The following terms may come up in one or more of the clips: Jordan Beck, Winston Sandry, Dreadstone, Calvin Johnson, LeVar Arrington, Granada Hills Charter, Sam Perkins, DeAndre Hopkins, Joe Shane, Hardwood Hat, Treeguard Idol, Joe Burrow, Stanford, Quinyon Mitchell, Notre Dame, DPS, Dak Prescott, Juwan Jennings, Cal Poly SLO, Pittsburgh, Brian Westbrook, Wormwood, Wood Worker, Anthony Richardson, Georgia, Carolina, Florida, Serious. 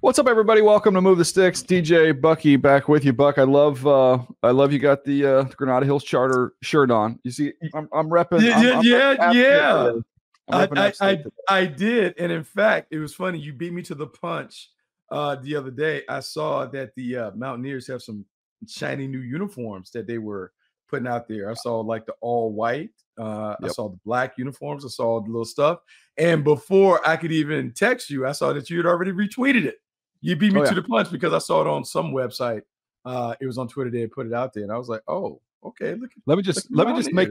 What's up, everybody? Welcome to Move the Sticks. DJ Bucky back with you. Buck, I love you got the Granada Hills Charter shirt on. You see, I'm repping. Yeah. I did, and in fact, it was funny. You beat me to the punch the other day. I saw that the Mountaineers have some shiny new uniforms that they were putting out there. I saw like the all white. Yep. I saw the black uniforms. I saw the little stuff. And before I could even text you, I saw that you had already retweeted it. You beat me to the punch because I saw it on some website. It was on Twitter. They had put it out there, and I was like, "Oh, okay." Let me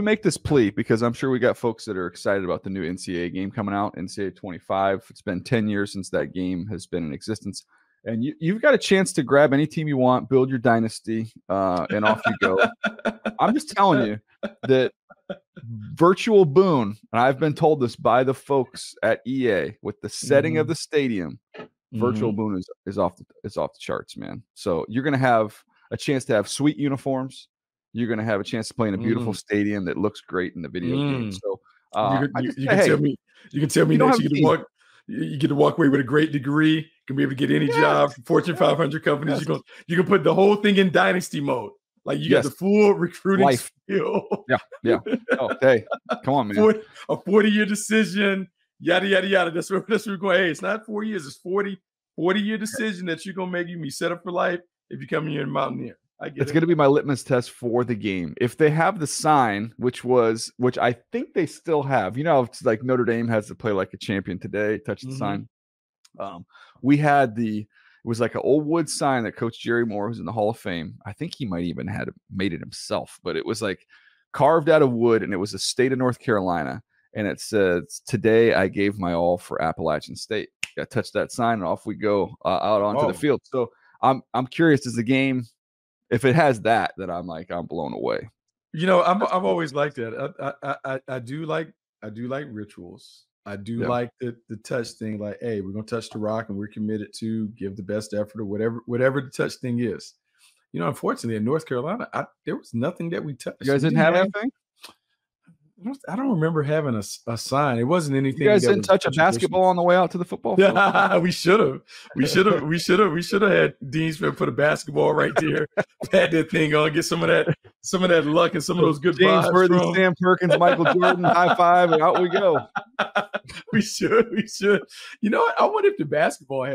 make this plea, because I'm sure we got folks that are excited about the new NCAA game coming out, NCAA 25. It's been 10 years since that game has been in existence, and you've got a chance to grab any team you want, build your dynasty, and off you go. I'm just telling you that virtual boon, and I've been told this by the folks at EA, with the setting of the stadium. Virtual boon is off the charts, man. So you're going to have a chance to have sweet uniforms. You're going to have a chance to play in a beautiful stadium that looks great in the video game. So you can tell me that you get to walk away with a great degree. You can be able to get any job from Fortune 500 companies. Yes. You can put the whole thing in dynasty mode. Like you got the full recruiting skill. Yeah. Oh, hey, come on, man. A 40-year decision. Yada, yada, yada. That's where we're going. Hey, it's not 4 years. It's 40-year decision that you're going to make. You be set up for life if you come here in Mountaineer. It's going to be my litmus test for the game. If they have the sign, which I think they still have. You know, it's like Notre Dame has to play like a champion today, touch the sign. We had it was like an old wood sign that Coach Jerry Moore, who's in the Hall of Fame, I think he might even had made it himself, but it was like carved out of wood, and it was the state of North Carolina. And it says, "Today I gave my all for Appalachian State." Got to touch that sign, and off we go out onto the field. So I'm curious, is the game, if it has that I'm blown away. You know, I've always liked that. I do like rituals. I do like the touch thing. Like, hey, we're gonna touch the rock, and we're committed to give the best effort, or whatever the touch thing is. You know, unfortunately, in North Carolina, there was nothing that we touched. You guys didn't have anything. I don't remember having a sign. It wasn't anything. You guys didn't touch a basketball on the way out to the football field. We should have had Dean Smith put a basketball right there. Pat that thing on. Get some of that luck and some of those good James vibes. Worthy, Sam Perkins, Michael Jordan, high five, and out we go. We should. You know what? I wonder if the basketball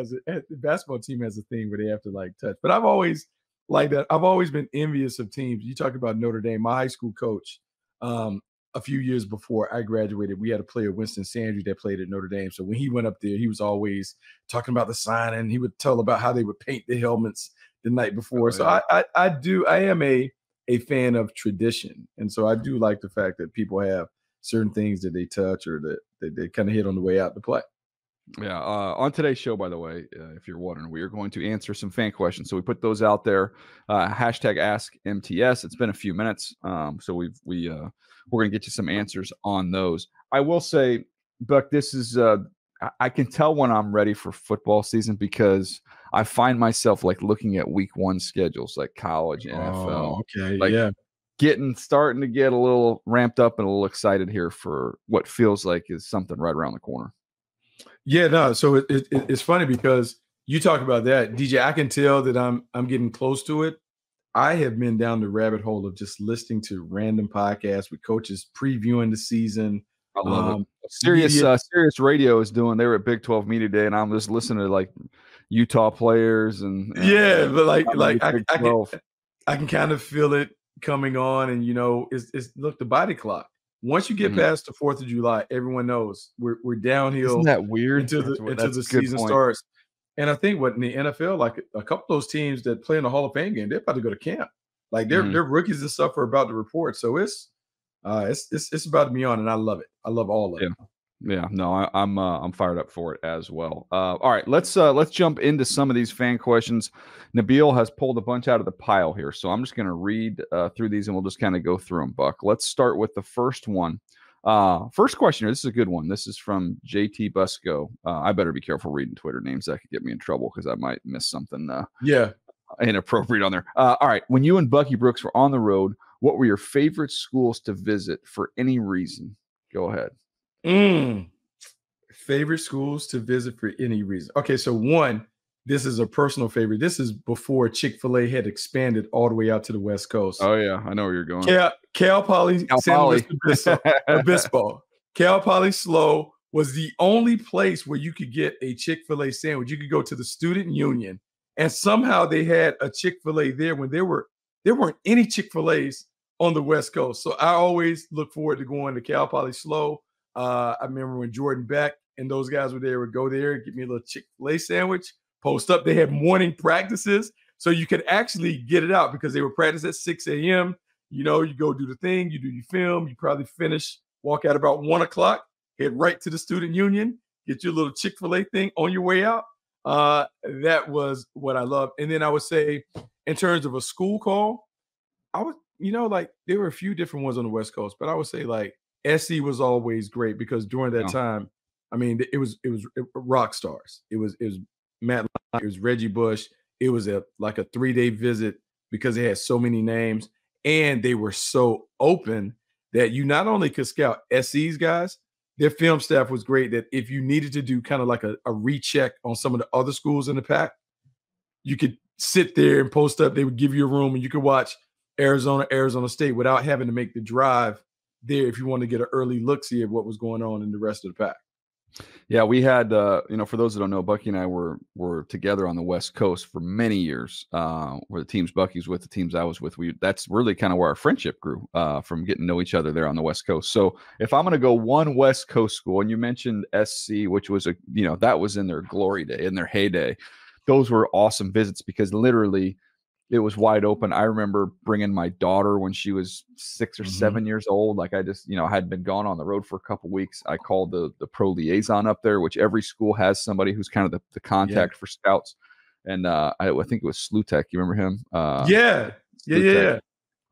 team has a thing where they have to like touch. But I've always liked that. I've always been envious of teams. You talk about Notre Dame. My high school coach, a few years before I graduated, we had a player, Winston Sandry, that played at Notre Dame. So when he went up there, he was always talking about the sign, and he would tell about how they would paint the helmets the night before. So I am a fan of tradition. And so I do like the fact that people have certain things that they touch or that they kind of hit on the way out to play. Yeah. On today's show, by the way, if you're wondering, we are going to answer some fan questions. So we put those out there. #AskMTS. It's been a few minutes. So we're going to get you some answers on those. I will say, Buck, this is I can tell when I'm ready for football season, because I find myself like looking at week 1 schedules, like college, NFL. Okay. Like, starting to get a little ramped up and a little excited here for what feels like is something right around the corner. Yeah, no. So it's funny because you talk about that, DJ. I can tell that I'm getting close to it. I have been down the rabbit hole of just listening to random podcasts with coaches previewing the season. I love it. Serious radio is doing. They were at Big 12 Media Day, and I'm just listening to like Utah players and but like I can kind of feel it coming on, and you know, it's look, the body clock. Once you get past the 4th of July, everyone knows we're downhill. Isn't that weird? Until the season starts. And I think in the NFL, like a couple of those teams that play in the Hall of Fame game, they're about to go to camp. Like their rookies and stuff are about to report. So it's about to be on, and I love it. I love all of it. Yeah, no, I'm fired up for it as well. All right, let's jump into some of these fan questions. Nabil has pulled a bunch out of the pile here, so I'm just going to read through these, and we'll just kind of go through them, Buck. Let's start with the first one. First question here. This is a good one. This is from JT Busco. I better be careful reading Twitter names. That could get me in trouble because I might miss something inappropriate on there. All right, when you and Bucky Brooks were on the road, what were your favorite schools to visit for any reason? Go ahead. Favorite schools to visit for any reason. Okay, so one, This is a personal favorite. This is before Chick-fil-A had expanded all the way out to the West Coast. Oh, yeah. I know where you're going. Cal Poly. Obispo. Cal Poly SLO was the only place where you could get a Chick-fil-A sandwich. You could go to the student union, and somehow they had a Chick-fil-A there when there weren't any Chick-fil-A's on the West Coast. So I always look forward to going to Cal Poly SLO. I remember when Jordan Beck and those guys were there, would go there, get me a little Chick-fil-A sandwich, post up. They had morning practices, so you could actually get it out because they were practiced at 6 a.m. You know, you go do the thing, you do your film, you probably finish, walk out about 1 o'clock, head right to the student union, get your little Chick-fil-A thing on your way out. That was what I loved. And then I would say, in terms of a school call, I would, you know, like there were a few different ones on the West Coast, but I would say like SC was always great because during that time, I mean, it was rock stars. It was Matt Lyon, it was Reggie Bush. It was like a 3-day visit because they had so many names and they were so open that you not only could scout SC's guys, their film staff was great that if you needed to do kind of like a recheck on some of the other schools in the pack, you could sit there and post up. They would give you a room and you could watch Arizona State without having to make the drive there if you want to get an early look-see at what was going on in the rest of the pack. Yeah, we had, you know, for those that don't know, Bucky and I were together on the West Coast for many years. Where the teams Bucky's with, the teams I was with, that's really kind of where our friendship grew from getting to know each other there on the West Coast. So if I'm going to go one West Coast school, and you mentioned SC, which was that was in their glory day, in their heyday. Those were awesome visits because literally it was wide open. I remember bringing my daughter when she was 6 or 7 years old. Like I just, had been gone on the road for a couple of weeks. I called the pro liaison up there, which every school has somebody who's kind of the contact for scouts. And I think it was Slutek. You remember him? Yeah.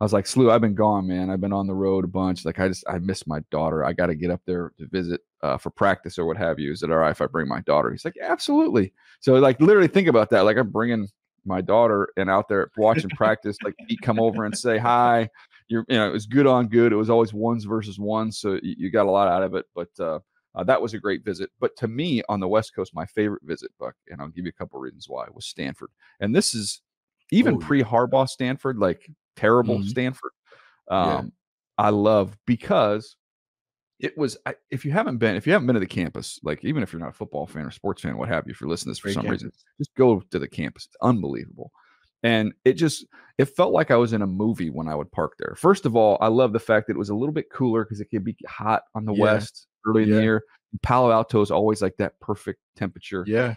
I was like, Slew, I've been gone, man. I've been on the road a bunch. Like I miss my daughter. I got to get up there to visit for practice or what have you. Is it all right if I bring my daughter? He's like, absolutely. So like literally think about that. Like I'm bringing my daughter and out there watching practice, like he'd come over and say hi. It was good on good. It was always 1s versus 1. So you got a lot out of it, but that was a great visit. But to me on the West Coast, my favorite visit, Buck, and I'll give you a couple of reasons why, was Stanford. And this is even pre-Harbaugh Stanford, like terrible Stanford. I love because it was, if you haven't been to the campus, like even if you're not a football fan or sports fan, what have you, if you're listening to this for some reason, just go to the campus. It's unbelievable. And it felt like I was in a movie when I would park there. First of all, I love the fact that it was a little bit cooler because it could be hot on the West early in the year. Palo Alto is always like that perfect temperature. Yeah.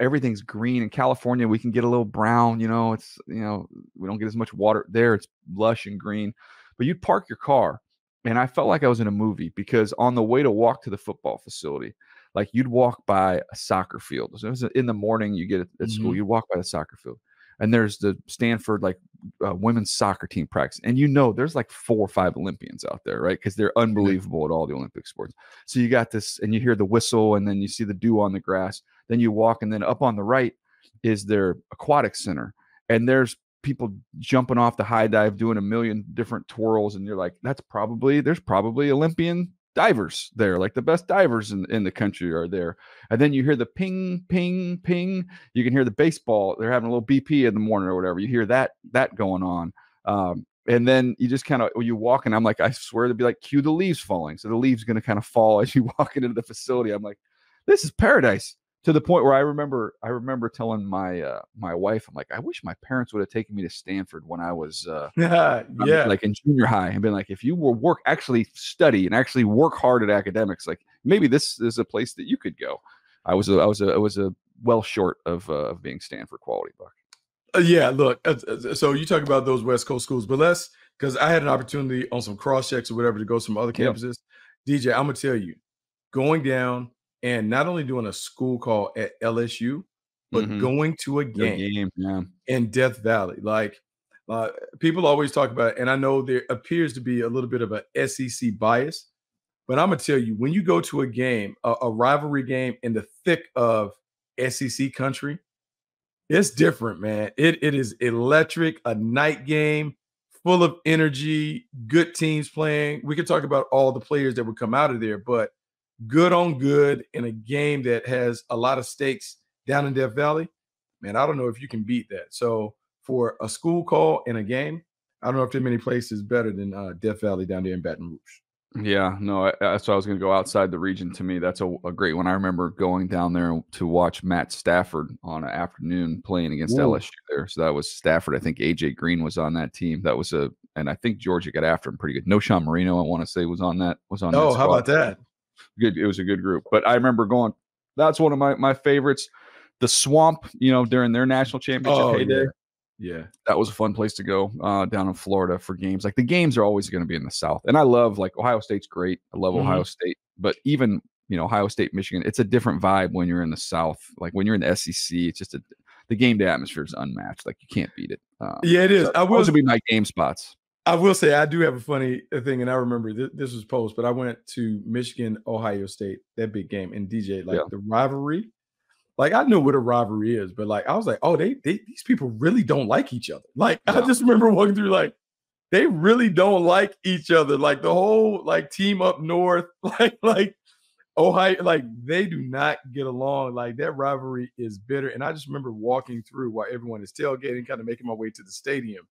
Everything's green. In California, we can get a little brown, it's, we don't get as much water there. It's lush and green, but you'd park your car. And I felt like I was in a movie because on the way to walk to the football facility, like you'd walk by a soccer field. So it was in the morning you get at school, you walk by the soccer field and there's the Stanford, like women's soccer team practice. And there's like 4 or 5 Olympians out there, right? Cause they're unbelievable at all the Olympic sports. So you got this and you hear the whistle and then you see the dew on the grass. Then you walk, and then up on the right is their aquatic center. And there's people jumping off the high dive, doing a million different twirls. And you're like, there's probably Olympian divers there. Like the best divers in the country are there. And then you hear the ping, ping, ping. You can hear the baseball. They're having a little BP in the morning or whatever. You hear that going on. And then you just kind of, you walk, and I'm like, I swear to be like, cue the leaves falling. So the leaves going to kind of fall as you walk into the facility. I'm like, this is paradise. To the point where I remember telling my my wife, I'm like, I wish my parents would have taken me to Stanford when I was like in junior high, and been like, if you were actually work hard at academics, like maybe this is a place that you could go. I was well short of being Stanford quality, Buck. So you talk about those West Coast schools, but because I had an opportunity on some cross checks or whatever to go to some other campuses. DJ, I'm gonna tell you, going down. And not only doing a school call at LSU, but going to a game in Death Valley. Like people always talk about it, and I know there appears to be a little bit of a SEC bias, but I'm going to tell you, when you go to a game, a rivalry game in the thick of SEC country, it's different, man. It is electric, a night game full of energy, good teams playing. We could talk about all the players that would come out of there, but good on good in a game that has a lot of stakes down in Death Valley, man, I don't know if you can beat that. So for a school call in a game, I don't know if there are many places better than Death Valley down there in Baton Rouge. Yeah, no, that's so I was going to go outside the region. To me, that's a great one. I remember going down there to watch Matt Stafford on an afternoon playing against LSU there. So that was Stafford. I think AJ Green was on that team. That was a, and I think Georgia got after him pretty good. No, Sean Marino, I want to say, was on that. Oh, how about that? Good. It was a good group. But I remember going. That's one of my favorites. The Swamp, you know, during their national championship heyday. Yeah, that was a fun place to go down in Florida for games. Like the games are always going to be in the South, and I love like Ohio State's great. I love Ohio State, but even Ohio State, Michigan, it's a different vibe when you're in the South. Like when you're in the SEC, it's just the game day atmosphere is unmatched. Like you can't beat it. Yeah, it is. So those will be my game spots. I will say I do have a funny thing, and I remember this was post, but I went to Michigan, Ohio State, that big game, and DJ the rivalry. Like I knew what a rivalry is, but like I was like, oh, these people really don't like each other. Like I just remember walking through, like they really don't like each other. Like the whole like team up north, like Ohio, like they do not get along. Like that rivalry is bitter. And I just remember walking through while everyone is tailgating, kind of making my way to the stadium,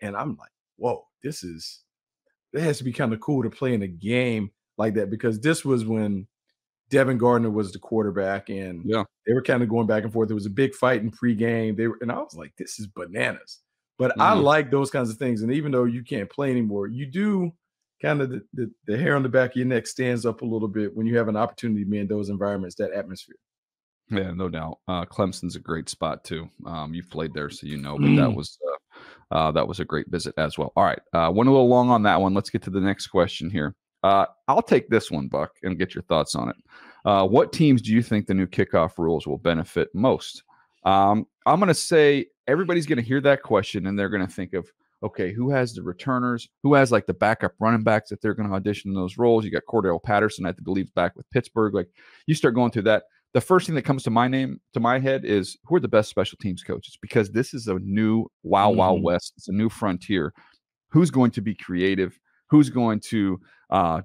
and I'm like, whoa, it has to be kind of cool to play in a game like that, because this was when Devin Gardner was the quarterback, and they were kind of going back and forth. There was a big fight in pregame. And I was like, this is bananas. But I like those kinds of things. And even though you can't play anymore, you do kind of the hair on the back of your neck stands up a little bit when you have an opportunity to be in those environments, that atmosphere. Yeah, no doubt. Clemson's a great spot too. You've played there, so you know. But that was a great visit as well. All right, went a little long on that one. Let's get to the next question here. I'll take this one, Buck, and get your thoughts on it. What teams do you think the new kickoff rules will benefit most? I'm going to say everybody's going to hear that question, and they're going to think of, okay, who has the returners? Who has like the backup running backs that they're going to audition in those roles? You got Cordell Patterson, I believe, back with Pittsburgh. Like you start going through that. The first thing that comes to my head is who are the best special teams coaches? Because this is a new wild west. It's a new frontier. Who's going to be creative? Who's going to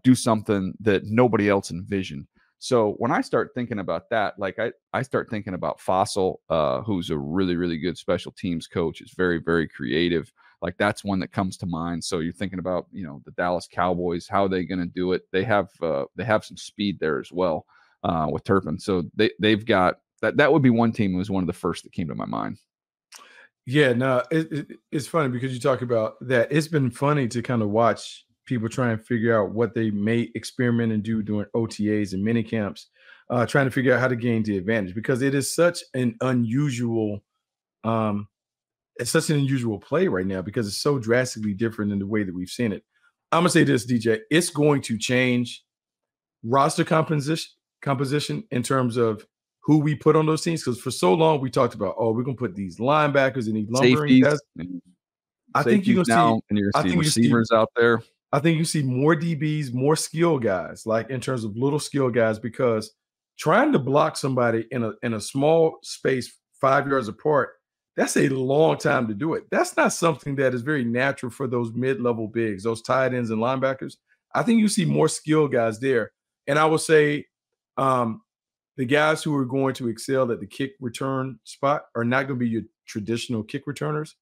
do something that nobody else envisioned? So when I start thinking about that, like I start thinking about Fossil, who's a really, really good special teams coach. It's very, very creative. Like that's one that comes to mind. So you're thinking about, the Dallas Cowboys, how are they going to do it? They have some speed there as well with Turpin. So they've got that. That would be one team that was one of the first that came to my mind. Yeah, no, it's funny because you talk about that. It's been funny to kind of watch people try and figure out what they may experiment and do during OTAs and mini camps, trying to figure out how to gain the advantage, because it is such an unusual, it's such an unusual play right now because it's so drastically different in the way that we've seen it. I'm gonna say this, DJ, it's going to change roster composition in terms of who we put on those teams, because for so long we talked about, oh, we're gonna put these linebackers and these lumbering guys. I think you're gonna see receivers out there. I think you see more DBs, more skill guys, like in terms of little skill guys, because trying to block somebody in a small space 5 yards apart, that's a long time to do it. That's not something that is very natural for those mid-level bigs, those tight ends and linebackers. I think you see more skill guys there. And I will say the guys who are going to excel at the kick return spot are not going to be your traditional kick returners.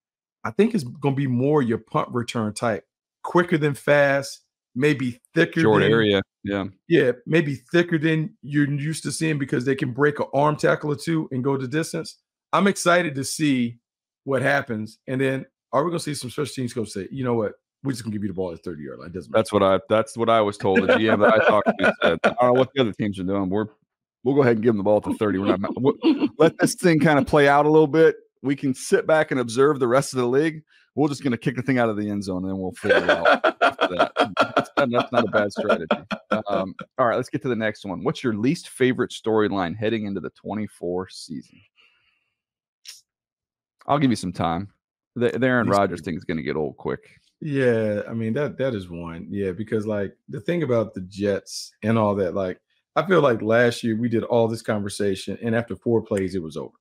I think it's going to be more your punt return type. Quicker than fast, maybe thicker. Short area, yeah. Yeah, maybe thicker than you're used to seeing, because they can break an arm tackle or two and go the distance. I'm excited to see what happens. And then are we going to see some special teams coach say, you know what, we're just going to give you the ball at 30-yard line. Doesn't matter. That's what I was told. The GM that I talked to said, I don't know what the other teams are doing. We'll go ahead and give them the ball at the 30. Let this thing kind of play out a little bit. We can sit back and observe the rest of the league. We're just going to kick the thing out of the end zone, and then we'll figure it out after that. That's not a bad strategy. All right, let's get to the next one. What's your least favorite storyline heading into the 24 season? I'll give you some time. The Aaron Rodgers thing is going to get old quick. Yeah, I mean, that is one. Yeah, because, like, the thing about the Jets and all that, like, I feel like last year we did all this conversation, and after 4 plays, it was over.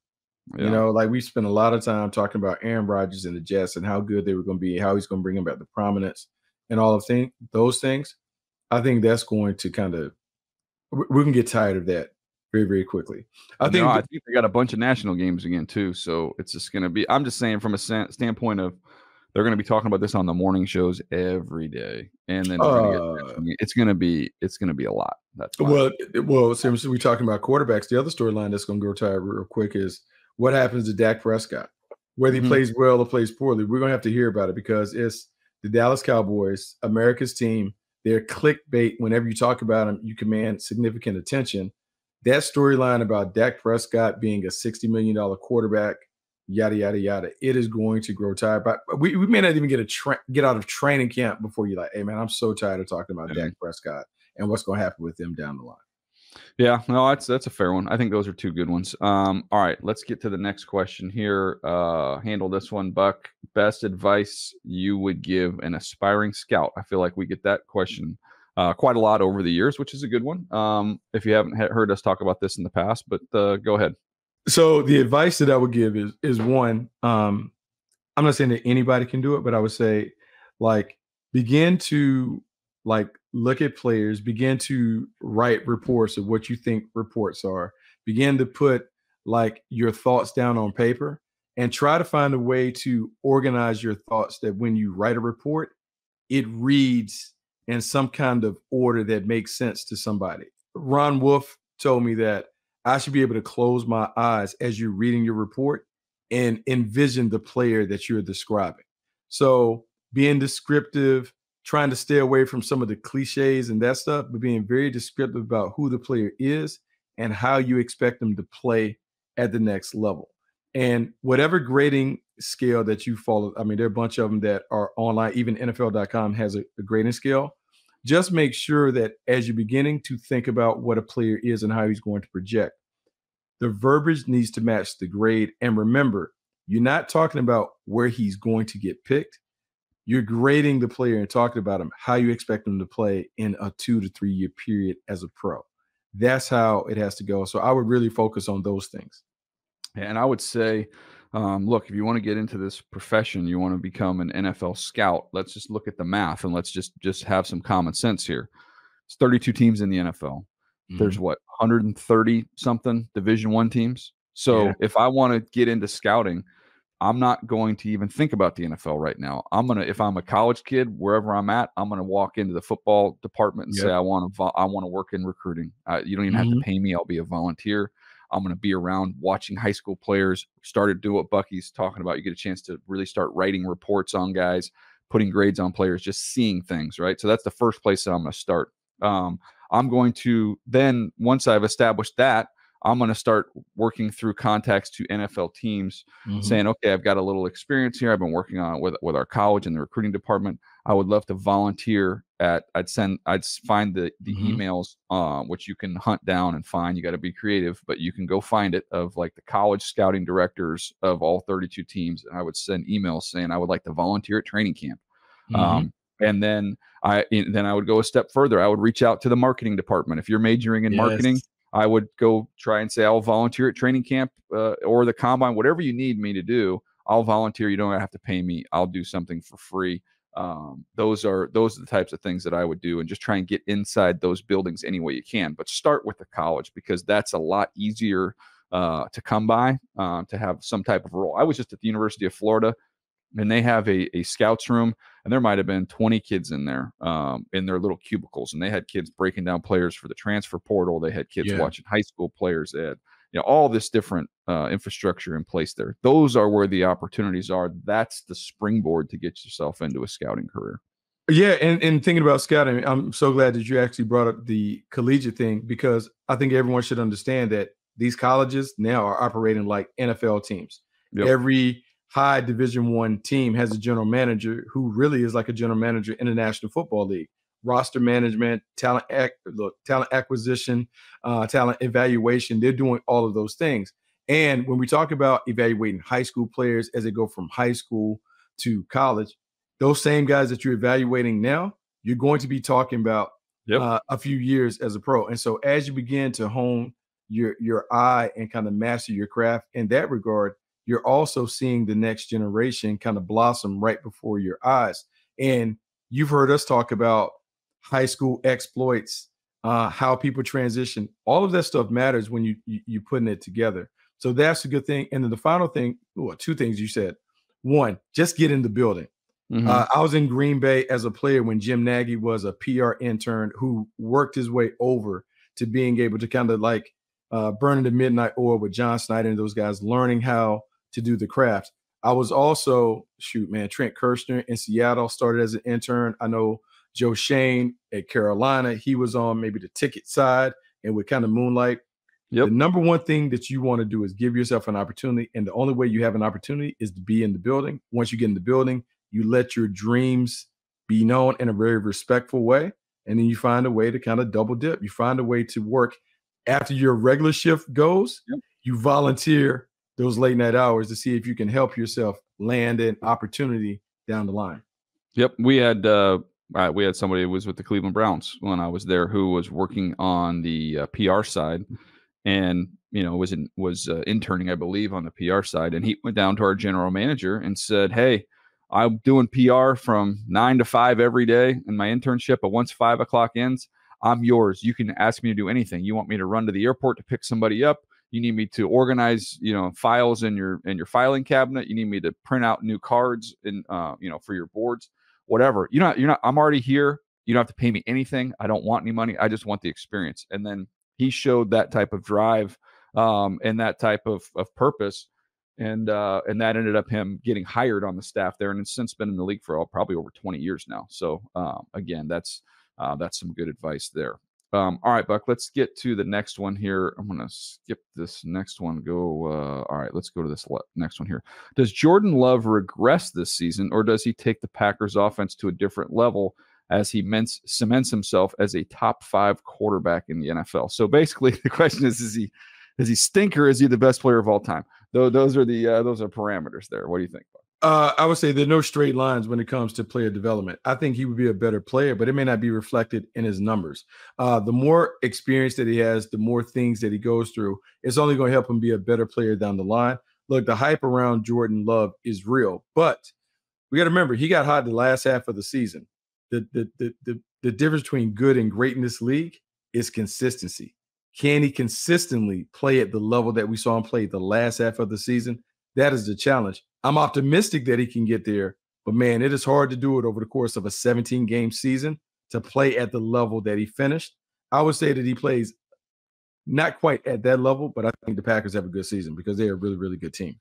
Yeah. You know, like we spent a lot of time talking about Aaron Rodgers and the Jets and how good they were going to be, how he's going to bring them back to prominence and all of those things. I think that's going to kind of – we're going to get tired of that very, very quickly. I think they got a bunch of national games again too. So it's just going to be, I'm just saying from a standpoint of they're going to be talking about this on the morning shows every day. And then it's going to be a lot. That's why. Well, since we're talking about quarterbacks, the other storyline that's going to go tired real quick is what happens to Dak Prescott, whether he plays well or plays poorly. We're going to have to hear about it because it's the Dallas Cowboys, America's team. They're clickbait. Whenever you talk about them, you command significant attention. That storyline about Dak Prescott being a $60 million quarterback, yada, yada, yada, it is going to grow tired. But we may not even get out of training camp before you're like, hey, man, I'm so tired of talking about Dak Prescott and what's going to happen with him down the line. Yeah, no, that's a fair one. I think those are two good ones. All right, let's get to the next question here. Handle this one, Buck. Best advice you would give an aspiring scout? I feel like we get that question quite a lot over the years, which is a good one. If you haven't heard us talk about this in the past, but go ahead. So the advice that I would give is one, I'm not saying that anybody can do it, but I would say, like, begin to look at players, begin to write reports of what you think reports are, begin to put your thoughts down on paper and try to find a way to organize your thoughts that when you write a report, it reads in some kind of order that makes sense to somebody. Ron Wolf told me that I should be able to close my eyes as you're reading your report and envision the player that you're describing. So being descriptive, trying to stay away from some of the cliches and that stuff, but being very descriptive about who the player is and how you expect them to play at the next level. And whatever grading scale that you follow, I mean, there are a bunch of them that are online, even NFL.com has a grading scale. Just make sure that as you're beginning to think about what a player is and how he's going to project, the verbiage needs to match the grade. And remember, you're not talking about where he's going to get picked. You're grading the player and talking about him, how you expect him to play in a 2 to 3 year period as a pro. That's how it has to go. So I would really focus on those things. And I would say, look, if you want to get into this profession, you want to become an NFL scout, let's just look at the math and let's just have some common sense here. It's 32 teams in the NFL. There's what, 130 something Division I teams. So if I want to get into scouting, I'm not going to even think about the NFL right now. I'm going to, if I'm a college kid, wherever I'm at, I'm going to walk into the football department and say, I want to work in recruiting. You don't even have to pay me. I'll be a volunteer. I'm going to be around watching high school players start to do what Bucky's talking about. You get a chance to really start writing reports on guys, putting grades on players, just seeing things, right? So that's the first place that I'm going to start. I'm going to then, once I've established that, I'm going to start working through contacts to NFL teams saying, okay, I've got a little experience here. I've been working on it with our college and the recruiting department. I would love to volunteer at, I'd find the emails, which you can hunt down and find. You got to be creative, but you can go find it, of like the college scouting directors of all 32 teams. And I would send emails saying I would like to volunteer at training camp. And then I would go a step further. I would reach out to the marketing department. If you're majoring in marketing, I would go try and say, I'll volunteer at training camp or the combine, whatever you need me to do, I'll volunteer. You don't have to pay me. I'll do something for free. Those are the types of things that I would do, and just try and get inside those buildings any way you can, but start with the college, because that's a lot easier to come by, to have some type of role. I was just at the University of Florida, and they have a scouts room, and there might have been 20 kids in there, in their little cubicles, and they had kids breaking down players for the transfer portal. They had kids watching high school players. They had, all this different infrastructure in place there. Those are where the opportunities are. That's the springboard to get yourself into a scouting career. Yeah, and thinking about scouting, I'm so glad that you actually brought up the collegiate thing, because I think everyone should understand that these colleges now are operating like NFL teams. Every high Division I team has a general manager who really is like a general manager in the National Football League. Roster management, talent acquisition, talent evaluation, they're doing all of those things. And when we talk about evaluating high school players as they go from high school to college, those same guys that you're evaluating now, you're going to be talking about a few years as a pro. And so as you begin to hone your eye and kind of master your craft in that regard, you're also seeing the next generation kind of blossom right before your eyes. And you've heard us talk about high school exploits, how people transition. All of that stuff matters when you're putting it together. So that's a good thing. And then the final thing, well, two things you said. One, just get in the building. Mm-hmm. I was in Green Bay as a player when Jim Nagy was a PR intern who worked his way over to being able to kind of like burning the midnight oil with John Snyder and those guys, learning how to do the craft. I was also, Trent Kirshner in Seattle started as an intern. I know Joe Shane at Carolina, he was on maybe the ticket side and would kind of moonlight. Yep. The number one thing that you want to do is give yourself an opportunity. And the only way you have an opportunity is to be in the building. Once you get in the building, you let your dreams be known in a very respectful way. And then you find a way to kind of double dip. You find a way to work after your regular shift goes. Yep. You volunteer those late night hours to see if you can help yourself land an opportunity down the line. Yep. We had somebody who was with the Cleveland Browns when I was there who was working on the PR side. And, was interning, I believe, on the PR side. And he went down to our general manager and said, hey, I'm doing PR from 9 to 5 every day in my internship. But once 5 o'clock ends, I'm yours. You can ask me to do anything. You want me to run to the airport to pick somebody up? You need me to organize, files in your filing cabinet. You need me to print out new cards and, for your boards, whatever. I'm already here. You don't have to pay me anything. I don't want any money. I just want the experience. And then he showed that type of drive and that type of purpose. And that ended up him getting hired on the staff there. And it's since been in the league for probably over 20 years now. So, again, that's some good advice there. All right, Buck, let's get to the next one here. I'm going to skip this next one. All right, let's go to this next one here. Does Jordan Love regress this season, or does he take the Packers offense to a different level as he cements himself as a top 5 quarterback in the NFL? So basically the question is he stink, or is he the best player of all time? Though those are parameters there. What do you think, Buck? I would say there are no straight lines when it comes to player development. I think he would be a better player, but it may not be reflected in his numbers. The more experience that he has, the more things that he goes through, it's only going to help him be a better player down the line. Look, the hype around Jordan Love is real, but we got to remember, he got hot the last half of the season. The difference between good and great in this league is consistency. Can he consistently play at the level that we saw him play the last half of the season? That is the challenge. I'm optimistic that he can get there, but man, it is hard to do it over the course of a 17-game season to play at the level that he finished. I would say that he plays not quite at that level, but I think the Packers have a good season because they're a really, really good team.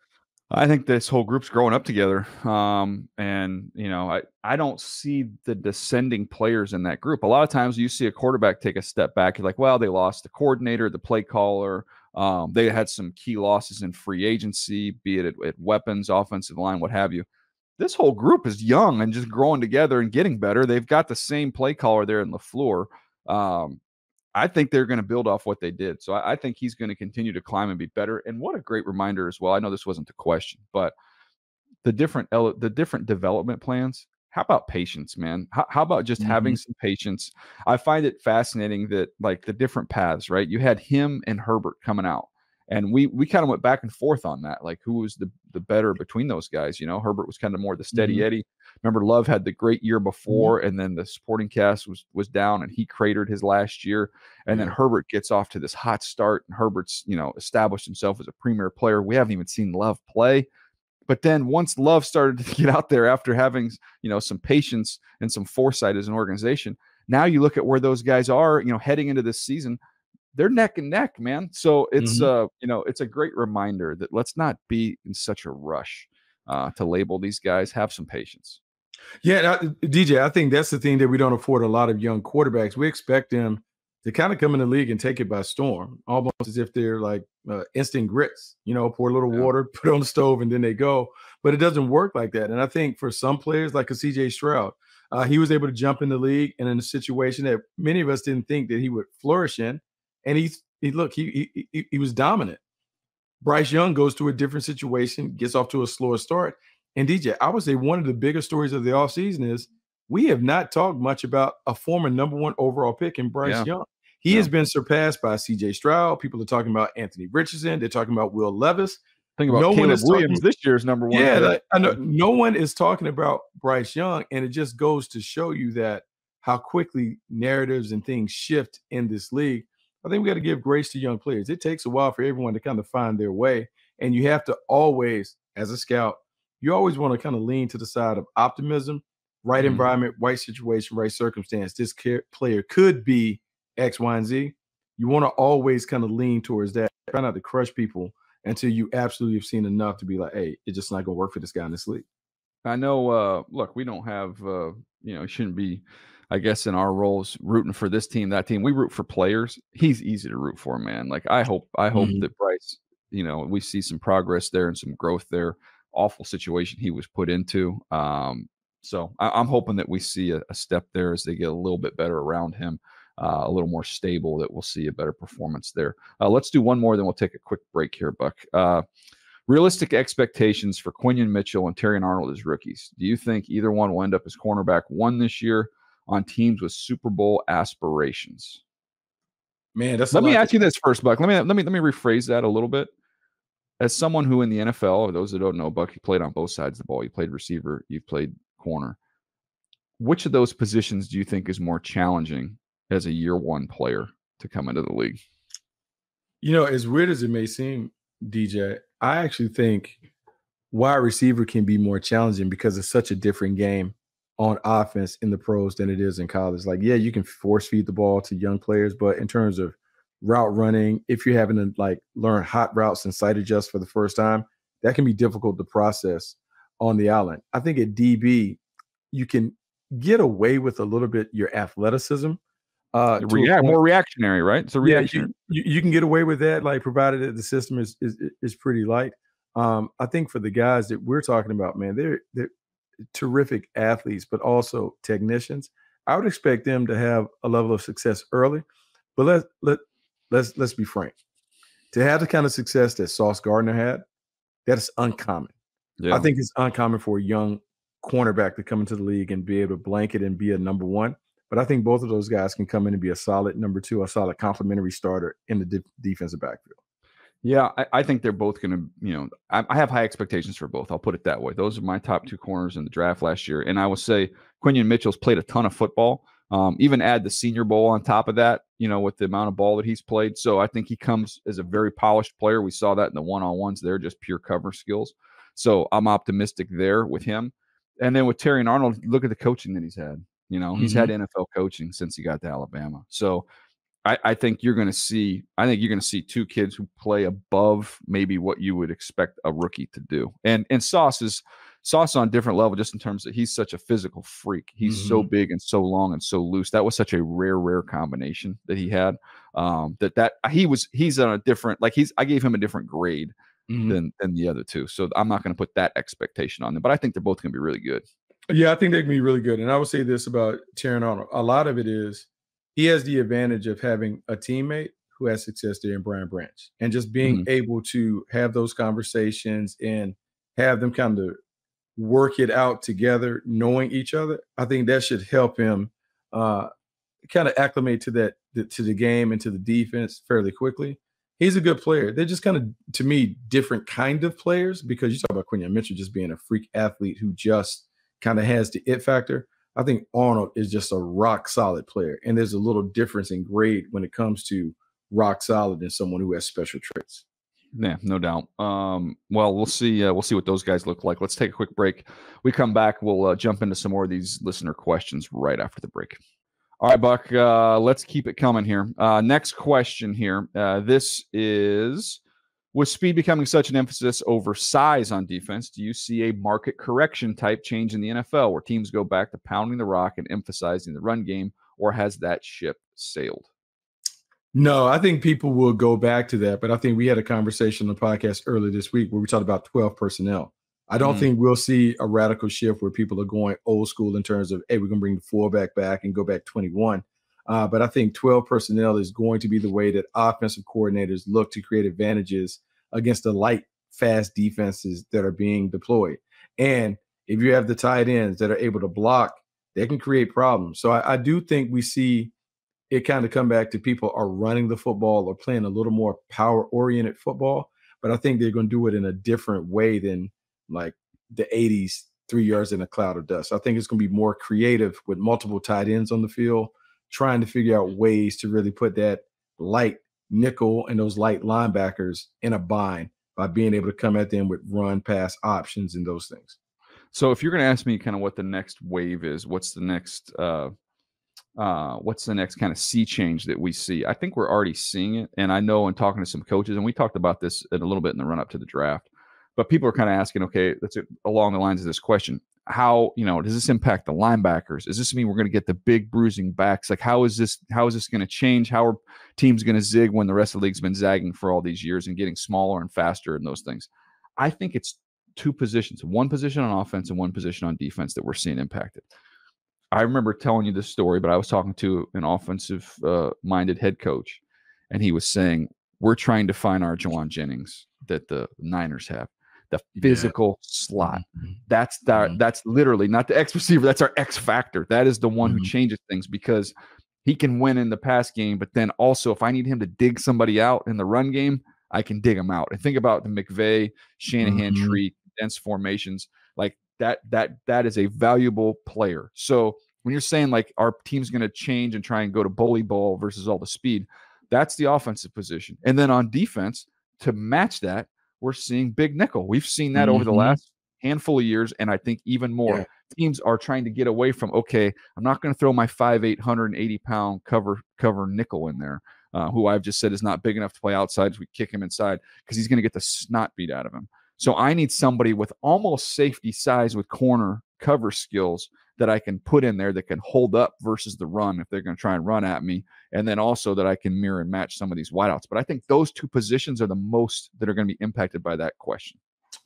I think this whole group's growing up together. I don't see the descending players in that group. A lot of times you see a quarterback take a step back. You're like, well, they lost the coordinator, the play caller. They had some key losses in free agency, be it at weapons, offensive line, what have you. This whole group is young and just growing together and getting better. They've got the same play caller there in LaFleur. I think they're going to build off what they did. So I think he's going to continue to climb and be better. And what a great reminder as well. I know this wasn't the question, but the different development plans. How about patience, man? How about just having some patience? I find it fascinating that like the different paths, right? You had him and Herbert coming out, and we kind of went back and forth on that. Like who was the better between those guys? Herbert was kind of more the steady Eddie. Remember, Love had the great year before, and then the supporting cast was down, and he cratered his last year. And then Herbert gets off to this hot start, and Herbert's, established himself as a premier player. We haven't even seen Love play. But then once Love started to get out there after having, some patience and some foresight as an organization, now you look at where those guys are, heading into this season, they're neck and neck, man. So it's, it's a great reminder that let's not be in such a rush. To label these guys, have some patience. Yeah, DJ, I think that's the thing that we don't afford a lot of young quarterbacks. We expect them to kind of come in the league and take it by storm, almost as if they're like instant grits, pour a little water, put it on the stove, and then they go. But it doesn't work like that. And I think for some players, like a CJ Stroud, he was able to jump in the league and in a situation that many of us didn't think that he would flourish in. And he was dominant. Bryce Young goes to a different situation, gets off to a slower start. And DJ, I would say one of the biggest stories of the offseason is we have not talked much about a former number 1 overall pick in Bryce Young. He has been surpassed by CJ Stroud. People are talking about Anthony Richardson. They're talking about Will Levis. Think about Caleb Williams, this year's number 1. Yeah, I know. No one is talking about Bryce Young, and it just goes to show you that how quickly narratives and things shift in this league, I think we got to give grace to young players. It takes a while for everyone to kind of find their way. And you have to always, as a scout, you always want to kind of lean to the side of optimism, right environment, right situation, right circumstance. This player could be X, Y, and Z. You want to always kind of lean towards that. Try not to crush people until you absolutely have seen enough to be like, hey, it's just not going to work for this guy in this league. I know, look, we don't have, you know, it shouldn't be, I guess, in our roles rooting for this team, that team. We root for players. He's easy to root for, man. Like, I hope that Bryce, you know, we see some progress there and some growth there. Awful situation he was put into. So I'm hoping that we see a step there as they get a little bit better around him, a little more stable, that we'll see a better performance there. Let's do one more, then we'll take a quick break here, Buck. Realistic expectations for Quinyon Mitchell and Terrion Arnold as rookies. Do you think either one will end up as cornerback one this year on teams with Super Bowl aspirations? Man, that's let me ask you this first, Buck. Let me rephrase that a little bit. As someone who in the NFL, or those that don't know, Buck, you played on both sides of the ball. You played receiver, you played corner. Which of those positions do you think is more challenging as a year one player to come into the league? You know, as weird as it may seem, DJ, I actually think wide receiver can be more challenging because it's such a different game on offense in the pros than it is in college. Like, yeah, you can force feed the ball to young players, but in terms of route running, if you're having to like learn hot routes and sight adjust for the first time, that can be difficult to process on the island. I think at DB, you can get away with a little bit your athleticism. Yeah, more reactionary, right? So reactionary. Yeah, you can get away with that, like provided that the system is pretty light. I think for the guys that we're talking about, man, they're terrific athletes, but also technicians. I would expect them to have a level of success early, but let's be frank. To have the kind of success that Sauce Gardner had, that is uncommon. Yeah. I think it's uncommon for a young cornerback to come into the league and be able to blanket and be a number one. But I think both of those guys can come in and be a solid number two, a solid complementary starter in the defensive backfield. Yeah, I think they're both going to, you know, I have high expectations for both. I'll put it that way. Those are my top two corners in the draft last year. And I will say Quinyon Mitchell's played a ton of football, even add the Senior Bowl on top of that, you know, with the amount of ball that he's played. So I think he comes as a very polished player. We saw that in the one-on-ones there, just pure cover skills. So I'm optimistic there with him. And then with Terrion Arnold, look at the coaching that he's had. You know, he's had NFL coaching since he got to Alabama. So I think you're going to see two kids who play above maybe what you would expect a rookie to do. And Sauce on a different level, just in terms of he's such a physical freak. He's so big and so long and so loose. That was such a rare combination that he had. He's on a different, like I gave him a different grade than the other two. So I'm not going to put that expectation on them, but I think they're both going to be really good. Yeah, I think they can be really good. And I would say this about Terrion Arnold. A lot of it is he has the advantage of having a teammate who has success there in Brian Branch and just being able to have those conversations and have them kind of work it out together, knowing each other. I think that should help him kind of acclimate to the game and to the defense fairly quickly. He's a good player. They're just kind of, to me, different kind of players, because you talk about Quinyon Mitchell just being a freak athlete who just kind of has the it factor. I think Arnold is just a rock solid player, and there's a little difference in grade when it comes to rock solid and someone who has special traits. Yeah, no doubt. Well, we'll see. We'll see what those guys look like. Let's take a quick break. We come back. We'll jump into some more of these listener questions right after the break. All right, Buck. Let's keep it coming here. Next question here. This is: with speed becoming such an emphasis over size on defense, do you see a market correction type change in the NFL where teams go back to pounding the rock and emphasizing the run game, or has that ship sailed? No, I think people will go back to that, but I think we had a conversation on the podcast earlier this week where we talked about 12 personnel. I don't think we'll see a radical shift where people are going old school in terms of, hey, we're going to bring the fullback back and go back 21. But I think 12 personnel is going to be the way that offensive coordinators look to create advantages against the light, fast defenses that are being deployed. And if you have the tight ends that are able to block, they can create problems. So I do think we see it kind of come back to people are running the football or playing a little more power-oriented football. But I think they're going to do it in a different way than like the 80s 3 yards in a cloud of dust. I think it's going to be more creative with multiple tight ends on the field, trying to figure out ways to really put that light nickel and those light linebackers in a bind by being able to come at them with run, pass options and those things. So if you're going to ask me kind of what the next wave is, what's the next kind of sea change that we see? I think we're already seeing it. And I know in talking to some coaches, and we talked about this a little bit in the run up to the draft, but people are kind of asking, okay, that's along the lines of this question. How, you know, does this impact the linebackers? Does this mean we're going to get the big bruising backs? Like, how is this going to change? How are teams going to zig when the rest of the league's been zagging for all these years and getting smaller and faster and those things? I think it's two positions, one position on offense and one position on defense that we're seeing impacted. I remember telling you this story, but I was talking to an offensive minded head coach, and he was saying, we're trying to find our Juwan Jennings that the Niners have. The physical slot. That's the, that's literally not the X receiver. That's our X factor. That is the one who changes things, because he can win in the pass game. But then also, if I need him to dig somebody out in the run game, I can dig him out. And think about the McVay, Shanahan tree, dense formations like that. That is a valuable player. So when you're saying like our team's going to change and try and go to bully ball versus all the speed, that's the offensive position. And then on defense, to match that, we're seeing big nickel. We've seen that over the last handful of years, and I think even more. Yeah. Teams are trying to get away from, okay, I'm not going to throw my 5'8", 180-pound cover nickel in there, who I've just said is not big enough to play outside, so we kick him inside because he's going to get the snot beat out of him. So I need somebody with almost safety size with corner cover skills that I can put in there that can hold up versus the run if they're going to try and run at me. And then also that I can mirror and match some of these wideouts. But I think those two positions are the most that are going to be impacted by that question.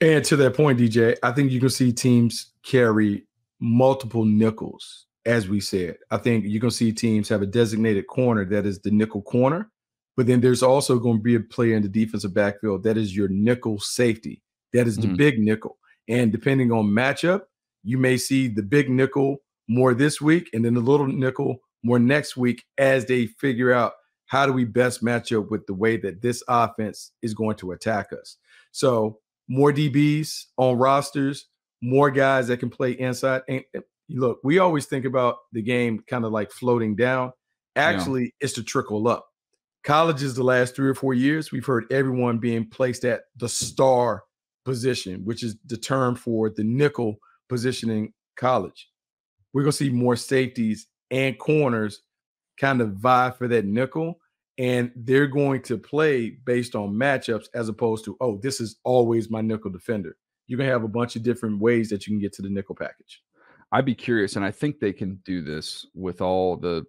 And to that point, DJ, I think you can see teams carry multiple nickels, as we said. I think you can see teams have a designated corner that is the nickel corner, but then there's also going to be a player in the defensive backfield that is your nickel safety. That is the big nickel. And depending on matchup, you may see the big nickel more this week and then the little nickel more next week as they figure out how do we best match up with the way that this offense is going to attack us. So more DBs on rosters, more guys that can play inside. And look, we always think about the game kind of like floating down. Actually, it's to trickle up. Colleges the last 3 or 4 years, we've heard everyone being placed at the star position, which is the term for the nickel positioning college. We're going to see more safeties and corners kind of vie for that nickel, and they're going to play based on matchups as opposed to, oh, this is always my nickel defender. You're going to have a bunch of different ways that you can get to the nickel package. I'd be curious, and I think they can do this with all the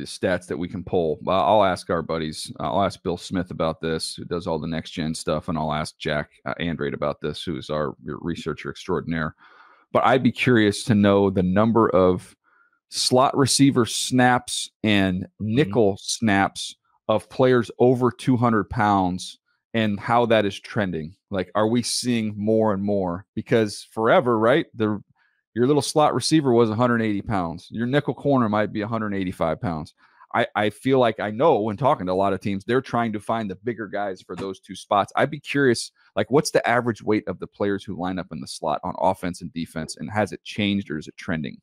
stats that we can pull. I'll ask our buddies. I'll ask Bill Smith about this, who does all the next-gen stuff, and I'll ask Jack Andrade about this, who is our researcher extraordinaire. But I'd be curious to know the number of slot receiver snaps and nickel snaps of players over 200 pounds and how that is trending. Like, are we seeing more and more? Because forever, right, your little slot receiver was 180 pounds. Your nickel corner might be 185 pounds. I feel like I know when talking to a lot of teams, they're trying to find the bigger guys for those two spots. I'd be curious, like, what's the average weight of the players who line up in the slot on offense and defense, and has it changed or is it trending?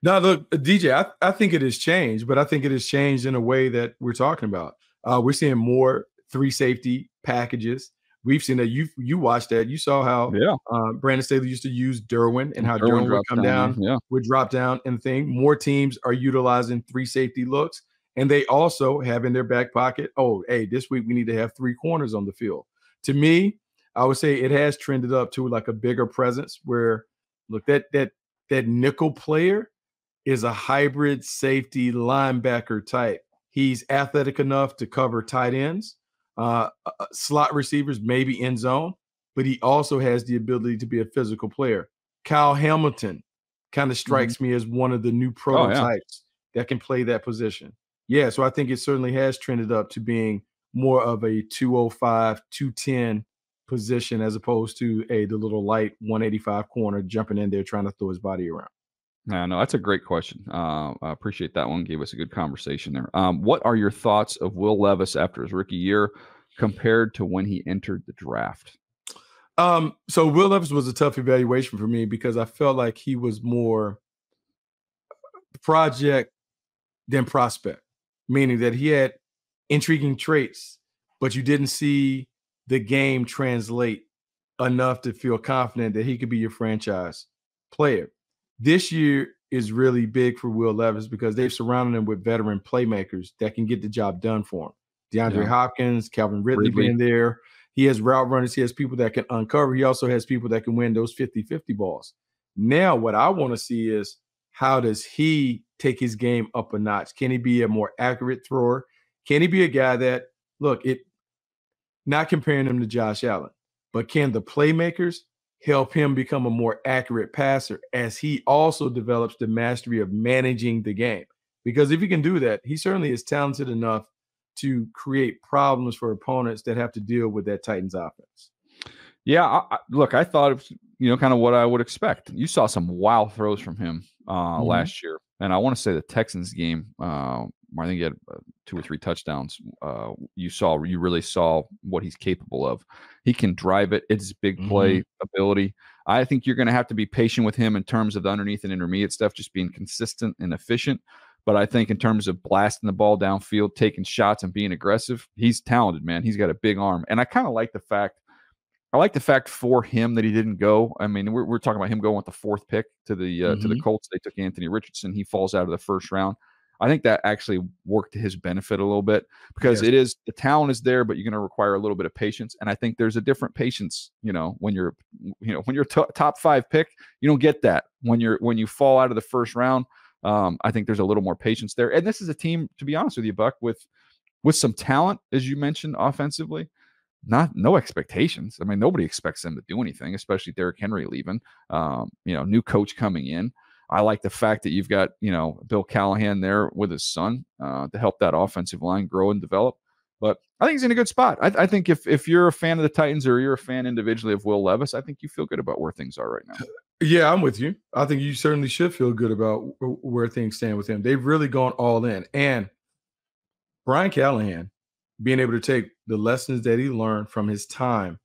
No, look, DJ, I think it has changed, but I think it has changed in a way that we're talking about. We're seeing more three safety packages. We've seen that. You watched that. You saw how Brandon Staley used to use Derwin and how Derwin would come down, would drop down and thing. More teams are utilizing three safety looks. And they also have in their back pocket, oh, hey, this week we need to have three corners on the field. To me, I would say it has trended up to like a bigger presence where, look, that nickel player is a hybrid safety linebacker type. He's athletic enough to cover tight ends, slot receivers, maybe end zone, but he also has the ability to be a physical player. Kyle Hamilton kind of strikes me as one of the new prototypes that can play that position. Yeah, so I think it certainly has trended up to being more of a 205, 210 position as opposed to the little light 185 corner jumping in there trying to throw his body around. Yeah, no, that's a great question. I appreciate that one. Gave us a good conversation there. What are your thoughts of Will Levis after his rookie year compared to when he entered the draft? So Will Levis was a tough evaluation for me because I felt like he was more project than prospect, meaning that he had intriguing traits, but you didn't see the game translate enough to feel confident that he could be your franchise player. This year is really big for Will Levis because they've surrounded him with veteran playmakers that can get the job done for him. DeAndre Hopkins, Calvin Ridley being there. He has route runners. He has people that can uncover. He also has people that can win those 50-50 balls. Now what I want to see is how does he take his game up a notch? Can he be a more accurate thrower? Can he be a guy that, look, not comparing him to Josh Allen, but can the playmakers help him become a more accurate passer as he also develops the mastery of managing the game? Because if he can do that, he certainly is talented enough to create problems for opponents that have to deal with that Titans offense. Yeah, look, I thought it was, kind of what I would expect. You saw some wild throws from him last year. And I want to say the Texans game, I think he had 2 or 3 touchdowns. You really saw what he's capable of. He can drive it. It's big play ability. I think you're going to have to be patient with him in terms of the underneath and intermediate stuff, just being consistent and efficient. But I think in terms of blasting the ball downfield, taking shots and being aggressive, he's talented, man. He's got a big arm. And I kind of like the fact, for him that he didn't go. I mean, we're talking about him going with the 4th pick to the to the Colts. They took Anthony Richardson. He falls out of the 1st round. I think that actually worked to his benefit a little bit because it is, the talent is there, but you're going to require a little bit of patience. And I think there's a different patience, when you're top 5 pick, you don't get that when you fall out of the 1st round. I think there's a little more patience there. And this is a team, to be honest with you, Buck, with some talent, as you mentioned, offensively, no expectations. I mean, nobody expects them to do anything, especially Derrick Henry leaving, new coach coming in. I like the fact that you've got, Bill Callahan there with his son to help that offensive line grow and develop. But I think he's in a good spot. I think if you're a fan of the Titans or you're a fan individually of Will Levis, I think you feel good about where things are right now. Yeah, I'm with you. I think you certainly should feel good about where things stand with him. They've really gone all in. And Brian Callahan being able to take the lessons that he learned from his time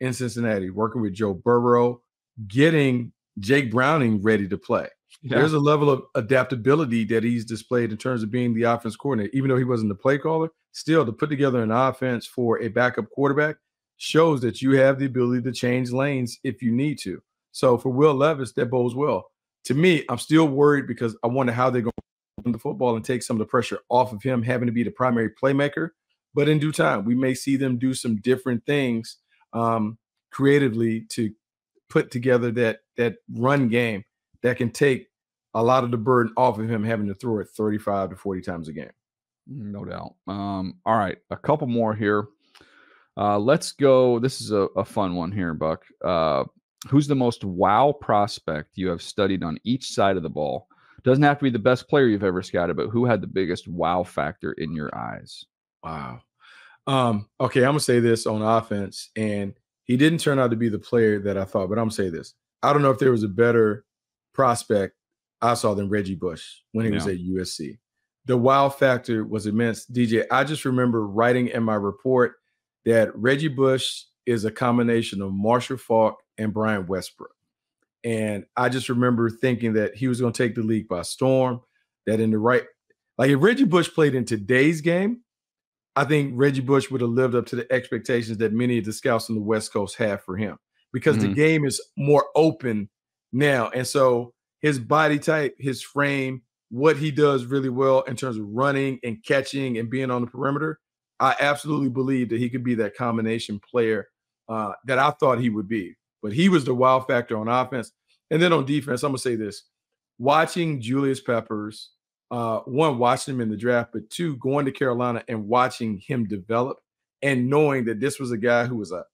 in Cincinnati, working with Joe Burrow, getting Jake Browning ready to play. Yeah. There's a level of adaptability that he's displayed in terms of being the offense coordinator. Even though he wasn't the play caller, still to put together an offense for a backup quarterback shows that you have the ability to change lanes if you need to. So for Will Levis, that bodes well. To me, I'm still worried because I wonder how they're going to run the football and take some of the pressure off of him having to be the primary playmaker. But in due time, we may see them do some different things creatively to put together that run game that can take a lot of the burden off of him having to throw it 35 to 40 times a game. No doubt. All right, a couple more here. Let's go. This is a fun one here, Buck. Who's the most wow prospect you have studied on each side of the ball? Doesn't have to be the best player you've ever scouted, but who had the biggest wow factor in your eyes? Wow. Okay, I'm going to say this on offense, and he didn't turn out to be the player that I thought, but I'm going to say this. I don't know if there was a better prospect I saw than Reggie Bush when he was at USC. The wow factor was immense. DJ, I just remember writing in my report that Reggie Bush is a combination of Marshall Faulk and Brian Westbrook. And I just remember thinking that he was going to take the league by storm, that in the right, like if Reggie Bush played in today's game, I think Reggie Bush would have lived up to the expectations that many of the scouts on the West Coast have for him because the game is more open now. And so his body type, his frame, what he does really well in terms of running and catching and being on the perimeter, I absolutely believe that he could be that combination player that I thought he would be. But he was the wow factor on offense. And then on defense, I'm going to say this. Watching Julius Peppers, one, watching him in the draft, but two, going to Carolina and watching him develop and knowing that this was a guy who was a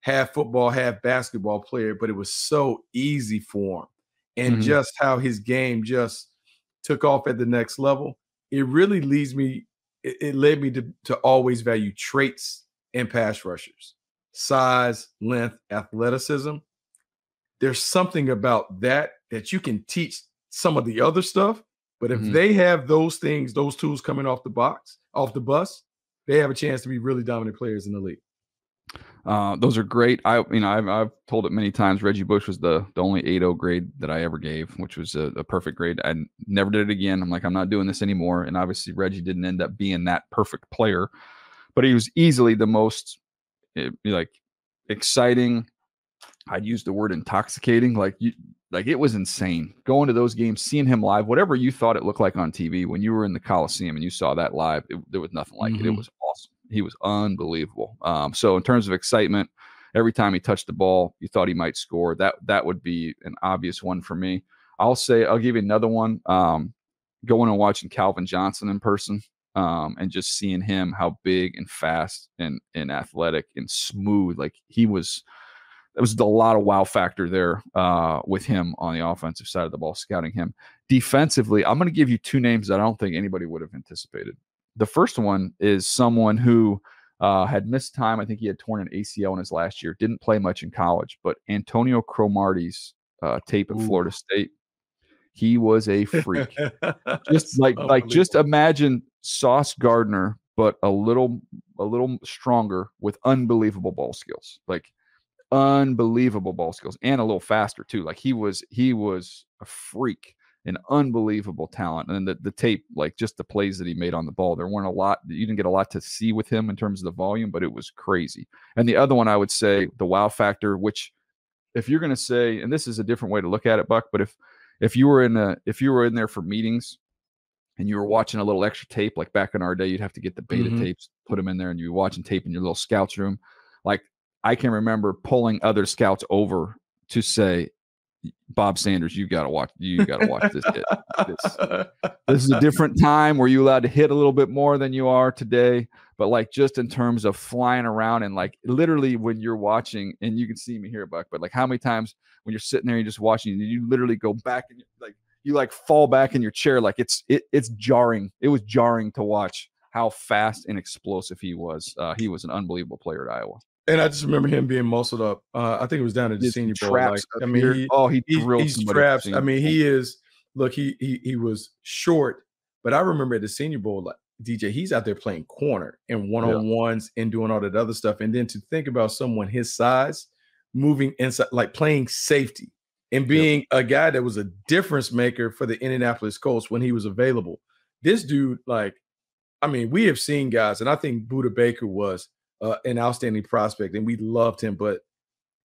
half football, half basketball player, but it was so easy for him. And just how his game just took off at the next level, it really leads me, it led me to always value traits and pass rushers. Size, length, athleticism. There's something about that you can teach some of the other stuff, but if they have those things, those tools coming off the bus, they have a chance to be really dominant players in the league. Those are great. I've told it many times. Reggie Bush was the only 8.0 grade that I ever gave, which was a perfect grade. I never did it again. I'm like, I'm not doing this anymore. And obviously Reggie didn't end up being that perfect player, but he was easily the most exciting. I'd use the word intoxicating. It was insane going to those games, seeing him live, whatever you thought it looked like on TV when you were in the Coliseum and you saw that live, there was nothing like it. It was awesome. He was unbelievable. So in terms of excitement, every time he touched the ball, you thought he might score. That would be an obvious one for me. I'll give you another one. Going and watching Calvin Johnson in person, and just seeing him, how big and fast and athletic and smooth. There was a lot of wow factor there with him on the offensive side of the ball, scouting him. Defensively, I'm going to give you two names that I don't think anybody would have anticipated. The first one is someone who had missed time. I think he had torn an ACL in his last year, didn't play much in college, but Antonio Cromartie's tape at Florida State. He was a freak. Just imagine Sauce Gardner, but a little stronger with unbelievable ball skills. Unbelievable ball skills, and a little faster too. He was a freak, an unbelievable talent. And the tape, just the plays that he made on the ball, there weren't a lot. You didn't get a lot to see with him in terms of the volume, but it was crazy. And the other one, I would say the wow factor, which if you're going to say, and this is a different way to look at it, Buck, but if you were in there for meetings and you were watching a little extra tape, like back in our day, you'd have to get the beta tapes, put them in there, and you're watching tape in your little scouts room. I can remember pulling other scouts over to say, Bob Sanders, you got to watch this hit. This is a different time where you're allowed to hit a little bit more than you are today. But just in terms of flying around and literally when you're watching, and you can see me here, Buck, but how many times when you're sitting there, you're just watching, and you literally go back and you fall back in your chair. It's jarring. It was jarring to watch how fast and explosive he was. He was an unbelievable player at Iowa. And I just remember him being muscled up. I think it was down at the Senior Bowl. He traps. He was short, but I remember at the Senior Bowl, DJ, he's out there playing corner and one-on-ones and doing all that other stuff. And then to think about someone his size moving inside, playing safety and being a guy that was a difference maker for the Indianapolis Colts when he was available. This dude, we have seen guys, and I think Buda Baker was an outstanding prospect, and we loved him. But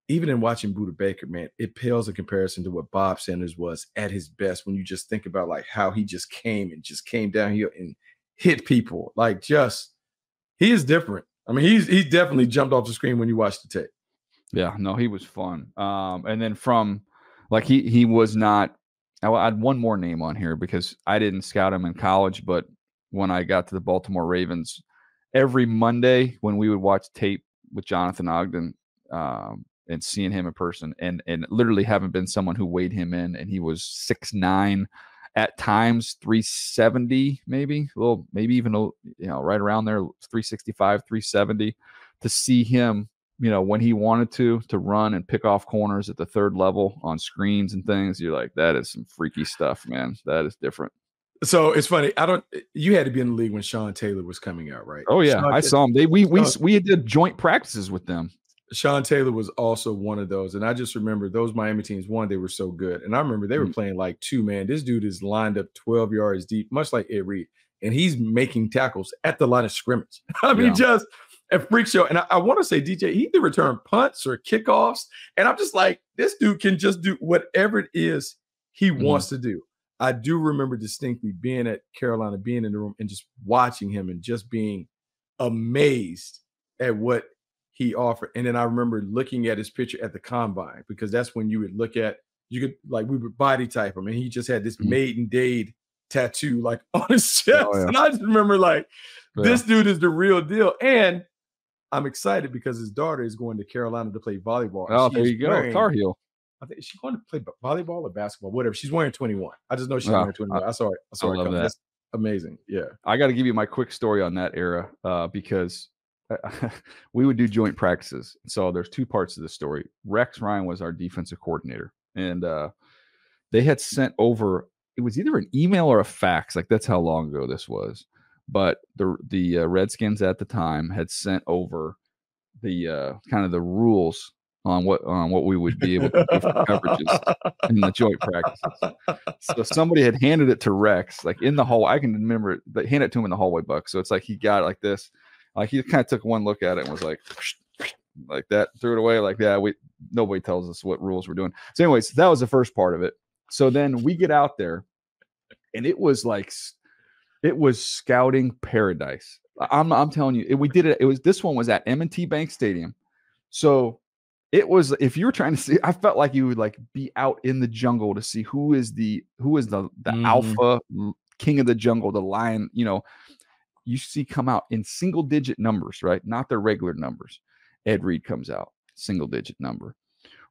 even in watching Buda Baker, man, it pales in comparison to what Bob Sanders was at his best. When you just think about how he just came down here and hit people, he is different. He definitely jumped off the screen when you watched the tape. Yeah, no, he was fun. And then from he was not. I had one more name on here because I didn't scout him in college, but when I got to the Baltimore Ravens, every Monday when we would watch tape with Jonathan Ogden and seeing him in person and literally having been someone who weighed him in, and he was 6'9", at times 370, right around there, 365, 370, to see him, when he wanted to run and pick off corners at the third level on screens and things. You're like, that is some freaky stuff, man. That is different. So it's funny. You had to be in the league when Sean Taylor was coming out, right? Oh yeah, I saw him. We did joint practices with them. Sean Taylor was also one of those, and I just remember those Miami teams. One, they were so good, and I remember they were playing two man. This dude is lined up 12 yards deep, much like Ed Reed, and he's making tackles at the line of scrimmage. Just a freak show. And I want to say, DJ, he can return punts or kickoffs, and I'm just like, this dude can just do whatever it is he wants to do. I do remember distinctly being at Carolina, being in the room and just watching him and just being amazed at what he offered. And then I remember looking at his picture at the combine, because that's when you would look at, we would body type him, and he just had this Maiden Dade tattoo on his chest. Oh, yeah. And I just remember this dude is the real deal. And I'm excited because his daughter is going to Carolina to play volleyball. Oh, there you go. Tar Heel. I think she's going to play volleyball or basketball, whatever. She's wearing 21. I just know she's wearing 21. I saw it. I love that. That's amazing. Yeah. I got to give you my quick story on that era because we would do joint practices. So there's two parts of the story. Rex Ryan was our defensive coordinator, and they had sent over, it was either an email or a fax. That's how long ago this was. But the Redskins at the time had sent over the kind of the rules on what we would be able to do for coverages in the joint practices. So somebody had handed it to Rex, like in the hallway. I can remember it. They handed it to him in the hallway, Buck. So it's like he got it like this. Like he kind of took one look at it and was like that, threw it away like that. Nobody tells us what rules we're doing. So anyways, that was the first part of it. So then we get out there and it was scouting paradise. I'm telling you, we did it. It was, this one was at M&T Bank Stadium. So it was, if you were trying to see, I felt like you would like be out in the jungle to see who is the alpha king of the jungle, the lion, you know, you see come out in single digit numbers, right? Not their regular numbers. Ed Reed comes out, single digit number.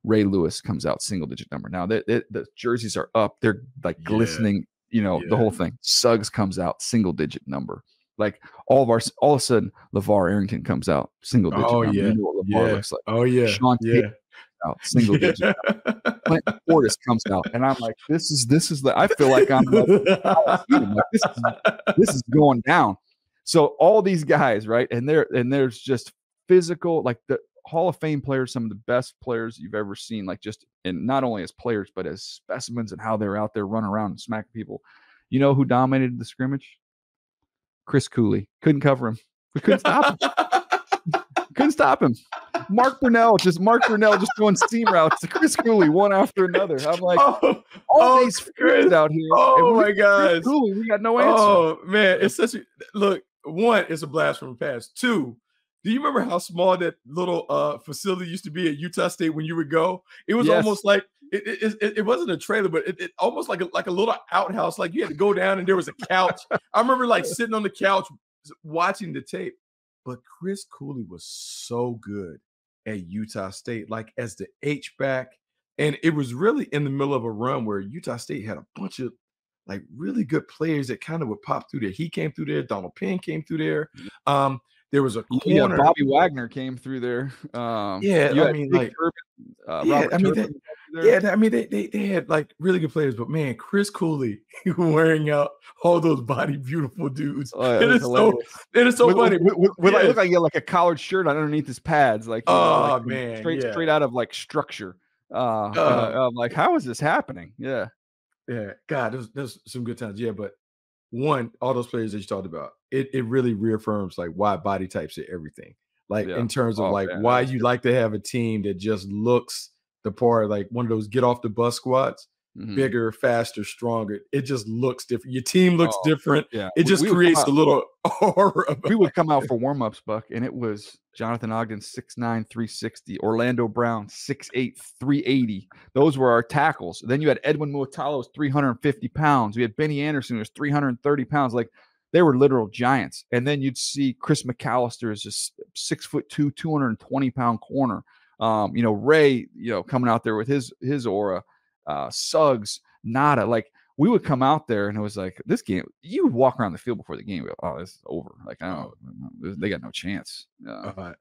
Ray Lewis comes out, single digit number. Now the jerseys are up. They're like glistening, you know, the whole thing. Suggs comes out, single digit number. Like all of a sudden, LeVar Arrington comes out, single digit. Oh, number. You know what LeVar looks like. Oh, yeah. Sean Tate comes out, single digit. Clint Portis comes out. And I'm like, this is the, I feel like I'm like, this is going down. So all these guys, right? And there's just physical, like the Hall of Fame players, some of the best players you've ever seen, like just, and not only as players, but as specimens and how they're out there running around and smacking people. You know who dominated the scrimmage? Chris Cooley. Couldn't cover him. We couldn't stop him. Couldn't stop him. Mark Brunell just doing steam routes to Chris Cooley one after another. I'm like, all these friends out here. Oh my God, Cooley, we got no answer. Oh man, it's such a look. One, it's a blast from the past. Two, do you remember how small that little facility used to be at Utah State when you would go? It was almost like it wasn't a trailer, but it almost like a little outhouse. Like you had to go down and there was a couch. I remember like sitting on the couch watching the tape. But Chris Cooley was so good at Utah State, like as the H-back. And it was really in the middle of a run where Utah State had a bunch of like really good players that kind of would pop through there. He came through there. Donald Penn came through there. There was a corner. Yeah, Bobby Wagner came through there. They had like really good players, but man, Chris Cooley wearing out all those body beautiful dudes. Oh, yeah, it is so funny. With look like he had like a collared shirt on underneath his pads, like straight out of like Structure. Like how is this happening? Yeah, yeah. God, there's some good times. Yeah, but one, all those players that you talked about, it really reaffirms like why body types are everything. Like in terms of why you like to have a team that just looks the part, like one of those get off the bus squads, bigger, faster, stronger. It just looks different. Your team looks different. Yeah. It just creates a little aura. We would come out for warm-ups, Buck, and it was Jonathan Ogden, 6'9", 360. Orlando Brown, 6'8", 380. Those were our tackles. Then you had Edwin Muatalo, 350 pounds. We had Benny Anderson, who was 330 pounds. Like, they were literal giants. And then you'd see Chris McAllister as a 6'2", 220-pound corner. You know, Ray, you know, coming out there with his aura. Suggs, Nada, like we would come out there and it was like this game. You would walk around the field before the game. Go, oh, this is over. Like I don't know, they got no chance. I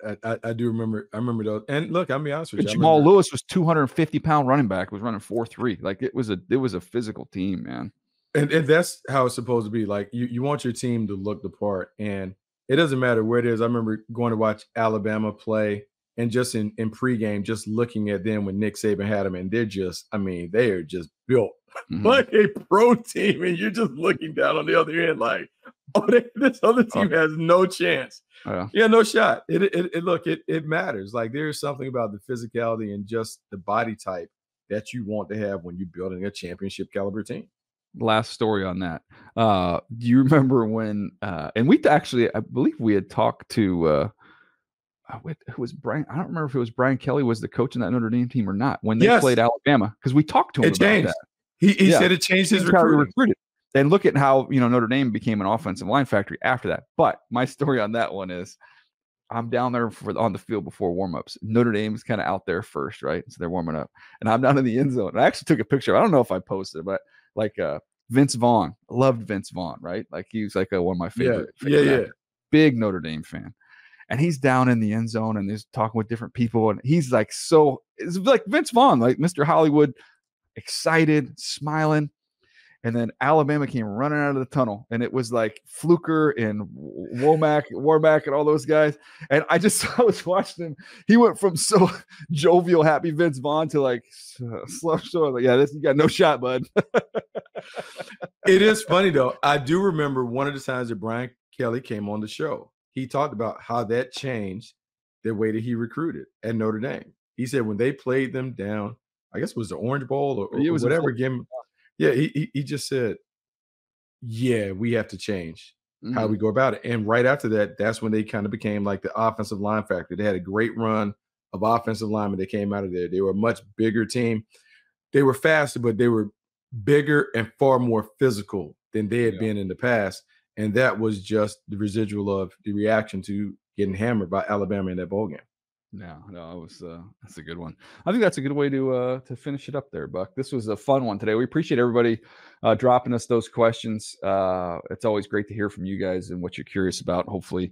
do remember. I remember those. And look, I'll be honest with you. Jamal Lewis was 250-pound running back. Was running 4.3. Like it was a physical team, man. And that's how it's supposed to be. Like you want your team to look the part, and it doesn't matter where it is. I remember going to watch Alabama play. And just in pregame, just looking at them when Nick Saban had them, and they're just, I mean, they are just built like a pro team. And you're just looking down on the other end like, oh, this other team has no chance. Yeah, no shot. It matters. Like there is something about the physicality and just the body type that you want to have when you're building a championship caliber team. Last story on that. Do you remember when, and we actually, I believe we had talked to, who was Brian? I don't remember if it was Brian Kelly was the coach in that Notre Dame team or not when they played Alabama, because we talked to him about that. He said it changed his recruiting. And look at how, you know, Notre Dame became an offensive line factory after that. But my story on that one is I'm down there on the field before warmups. Notre Dame is kind of out there first, right? So they're warming up, and I'm down in the end zone. And I actually took a picture. I don't know if I posted, but like Vince Vaughn, loved Vince Vaughn, right? Like he was like one of my favorite. Big Notre Dame fan. And he's down in the end zone and he's talking with different people. And he's like, it's like Vince Vaughn, like Mr. Hollywood, excited, smiling. And then Alabama came running out of the tunnel, and it was like Fluker and Womack and all those guys. And I was watching him. He went from so jovial, happy Vince Vaughn to like slow. Like, yeah, you got no shot, bud. It is funny though. I do remember one of the times that Brian Kelly came on the show. He talked about how that changed the way that he recruited at Notre Dame. He said when they played them down, I guess it was the Orange Bowl or whatever game. Yeah, he just said, yeah, we have to change how we go about it. And right after that, that's when they kind of became like the offensive line factor. They had a great run of offensive linemen that came out of there. They were a much bigger team. They were faster, but they were bigger and far more physical than they had been in the past. And that was just the residual of the reaction to getting hammered by Alabama in that bowl game. No, it was that's a good one. I think that's a good way to finish it up there, Buck. This was a fun one today. We appreciate everybody dropping us those questions. It's always great to hear from you guys and what you're curious about. Hopefully,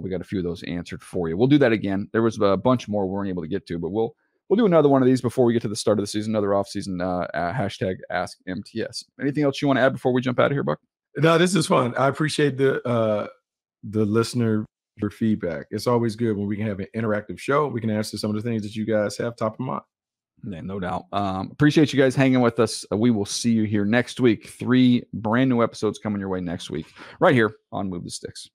we got a few of those answered for you. We'll do that again. There was a bunch more we weren't able to get to, but we'll do another one of these before we get to the start of the season. Another off season hashtag Ask MTS. Anything else you want to add before we jump out of here, Buck? No, this is fun. I appreciate the listener. Your feedback. It's always good when we can have an interactive show. We can answer some of the things that you guys have top of mind. Yeah, no doubt. Appreciate you guys hanging with us. We will see you here next week. 3 brand new episodes coming your way next week, right here on Move the Sticks.